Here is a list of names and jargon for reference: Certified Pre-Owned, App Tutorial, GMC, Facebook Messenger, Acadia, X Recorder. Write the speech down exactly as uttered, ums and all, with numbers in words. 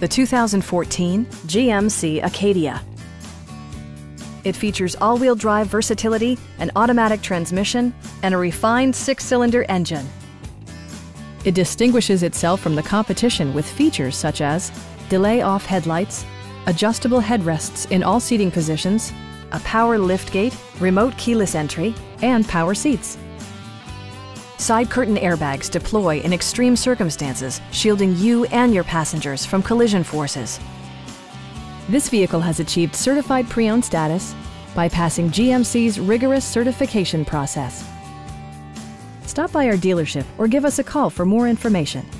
the two thousand fourteen G M C Acadia. It features all-wheel drive versatility, an automatic transmission, and a refined six-cylinder engine. It distinguishes itself from the competition with features such as delay-off headlights, adjustable headrests in all seating positions, a power liftgate, remote keyless entry, and power seats. Side curtain airbags deploy in extreme circumstances, shielding you and your passengers from collision forces. This vehicle has achieved certified pre-owned status by passing G M C's rigorous certification process. Stop by our dealership or give us a call for more information.